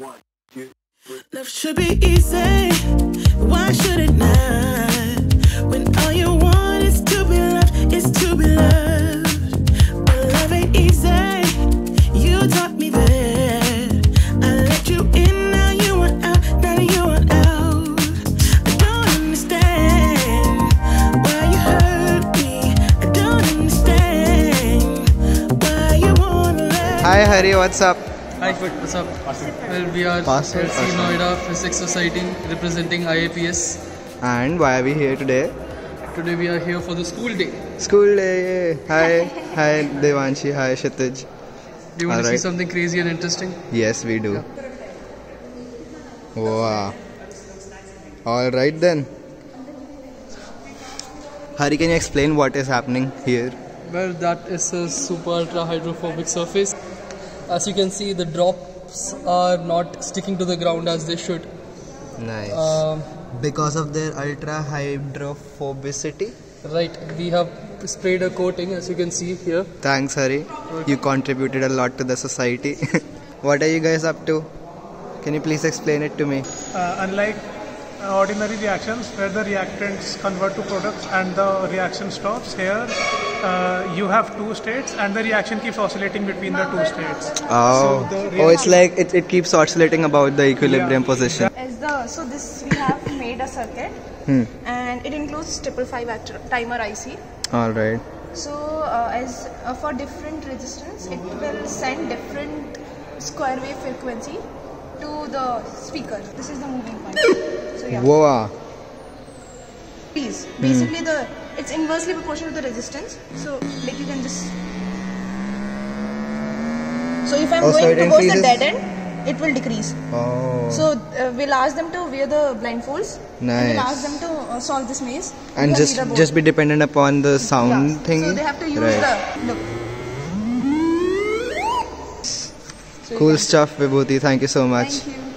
1, 2, 3. Love should be easy. Why should it not? When all you want is to be loved, is to be loved. But love ain't easy. You taught me that. I let you in, now you want out, now you want out. I don't understand why you hurt me. I don't understand why you wanna love. Hi Hari, what's up? Hi, what's up? Well, we are LC Noida Physics Society representing IAPS. And why are we here today? Today we are here for the school day. School day! Hi, hi Devanshi, hi Shatij. Do you want to see something crazy and interesting? Yes, we do. Yeah. Wow. Alright then. Hari, can you explain what is happening here? Well, that is a super ultra hydrophobic surface. As you can see, the drops are not sticking to the ground as they should. Nice. Because of their ultra hydrophobicity? Right. We have sprayed a coating, as you can see here. Thanks, Hari. Okay. You contributed a lot to the society. What are you guys up to? Can you please explain it to me? Unlike ordinary reactions, where the reactants convert to products and the reaction stops, here you have two states and the reaction keeps oscillating between the two states. Oh, so it's like it keeps oscillating about the equilibrium position. So this we have made a circuit and it includes 555 timer IC. Alright. So as for different resistance, it will send different square wave frequency to the speaker. This is the moving point. Yeah. Wow. Please, basically it's inversely proportional to the resistance. So like you can just. So if I'm going towards the dead end, it will decrease. Oh. So we'll ask them to wear the blindfolds. Nice. And we'll ask them to solve this maze. And just be dependent upon the sound thing. So they have to use the look. So cool stuff, Vibhuti. Thank you so much. Thank you.